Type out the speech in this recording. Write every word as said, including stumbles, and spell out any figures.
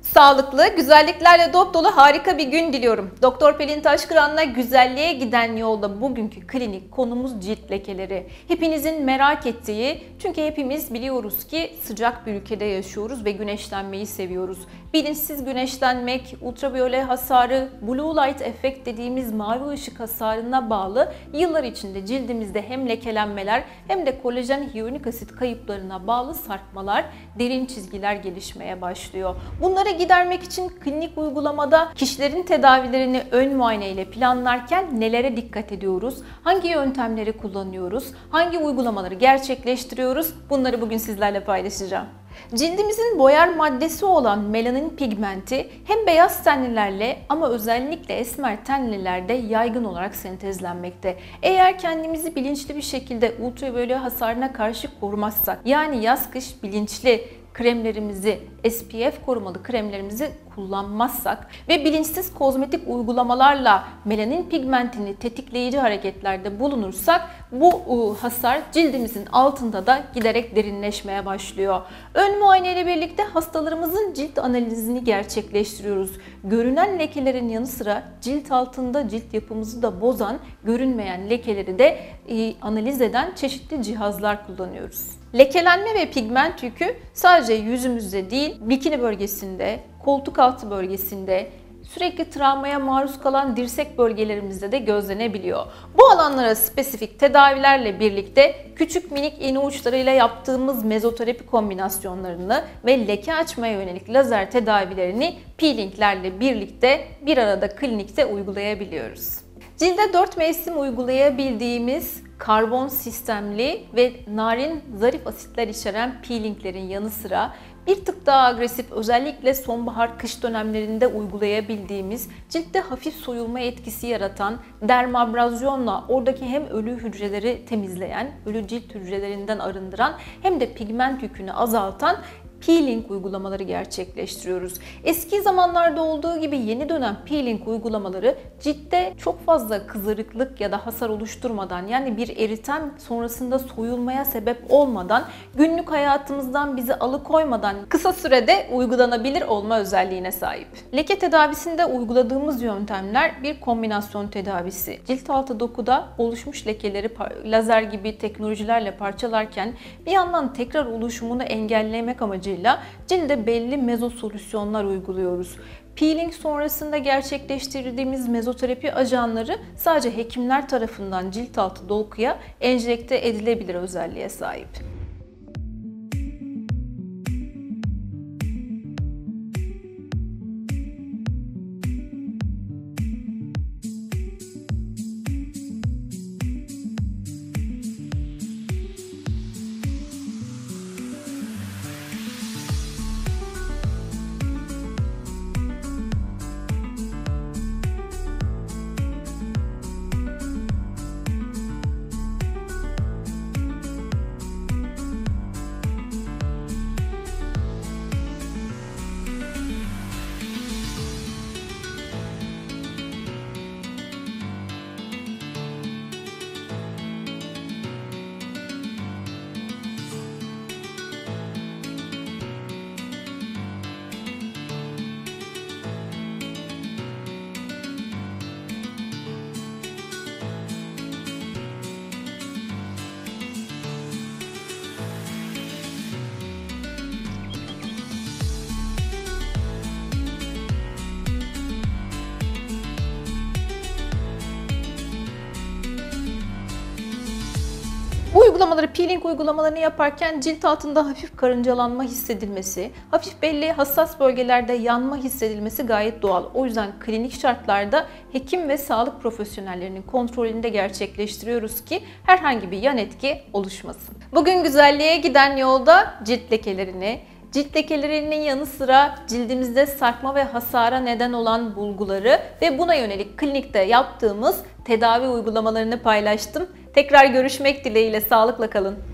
Sağlıklı, güzelliklerle dop dolu harika bir gün diliyorum. Doktor Pelin Taşkıran'la güzelliğe giden yolda bugünkü klinik konumuz cilt lekeleri. Hepinizin merak ettiği, çünkü hepimiz biliyoruz ki sıcak bir ülkede yaşıyoruz ve güneşlenmeyi seviyoruz. Bilinçsiz güneşlenmek, ultraviyole hasarı, blue light effect dediğimiz mavi ışık hasarına bağlı yıllar içinde cildimizde hem lekelenmeler hem de kolajen hyaluronik asit kayıplarına bağlı sarkmalar, derin çizgiler gelişmeye başlıyor. Bunları gidermek için klinik uygulamada kişilerin tedavilerini ön muayene ile planlarken nelere dikkat ediyoruz? Hangi yöntemleri kullanıyoruz? Hangi uygulamaları gerçekleştiriyoruz? Bunları bugün sizlerle paylaşacağım. Cildimizin boyar maddesi olan melanin pigmenti hem beyaz tenlilerle ama özellikle esmer tenlilerde yaygın olarak sentezlenmekte. Eğer kendimizi bilinçli bir şekilde ultraviyole hasarına karşı korumazsak, yani yaz kış bilinçli kremlerimizi, S P F korumalı kremlerimizi kullanmazsak ve bilinçsiz kozmetik uygulamalarla melanin pigmentini tetikleyici hareketlerde bulunursak bu hasar cildimizin altında da giderek derinleşmeye başlıyor. Ön muayene ile birlikte hastalarımızın cilt analizini gerçekleştiriyoruz. Görünen lekelerin yanı sıra cilt altında cilt yapımızı da bozan, görünmeyen lekeleri de analiz eden çeşitli cihazlar kullanıyoruz. Lekelenme ve pigment yükü sadece yüzümüzde değil, bikini bölgesinde, koltuk altı bölgesinde, sürekli travmaya maruz kalan dirsek bölgelerimizde de gözlenebiliyor. Bu alanlara spesifik tedavilerle birlikte küçük minik iğne uçlarıyla yaptığımız mezoterapi kombinasyonlarını ve leke açmaya yönelik lazer tedavilerini peelinglerle birlikte bir arada klinikte uygulayabiliyoruz. Cilde dört mevsim uygulayabildiğimiz karbon sistemli ve narin zarif asitler içeren peelinglerin yanı sıra bir tık daha agresif, özellikle sonbahar kış dönemlerinde uygulayabildiğimiz, ciltte hafif soyulma etkisi yaratan dermabrazyonla oradaki hem ölü hücreleri temizleyen, ölü cilt hücrelerinden arındıran hem de pigment yükünü azaltan peeling uygulamaları gerçekleştiriyoruz. Eski zamanlarda olduğu gibi yeni dönem peeling uygulamaları ciltte çok fazla kızarıklık ya da hasar oluşturmadan, yani bir eritem sonrasında soyulmaya sebep olmadan, günlük hayatımızdan bizi alıkoymadan kısa sürede uygulanabilir olma özelliğine sahip. Leke tedavisinde uyguladığımız yöntemler bir kombinasyon tedavisi. Cilt altı dokuda oluşmuş lekeleri lazer gibi teknolojilerle parçalarken bir yandan tekrar oluşumunu engellemek amacıyla cilde belli mezo solüsyonlar uyguluyoruz. Peeling sonrasında gerçekleştirdiğimiz mezoterapi ajanları sadece hekimler tarafından cilt altı dokuya enjekte edilebilir özelliğe sahip. Uygulamaları, peeling uygulamalarını yaparken cilt altında hafif karıncalanma hissedilmesi, hafif belli hassas bölgelerde yanma hissedilmesi gayet doğal. O yüzden klinik şartlarda hekim ve sağlık profesyonellerinin kontrolünde gerçekleştiriyoruz ki herhangi bir yan etki oluşmasın. Bugün güzelliğe giden yolda cilt lekelerini, cilt lekelerinin yanı sıra cildimizde sarkma ve hasara neden olan bulguları ve buna yönelik klinikte yaptığımız tedavi uygulamalarını paylaştım. Tekrar görüşmek dileğiyle, sağlıkla kalın.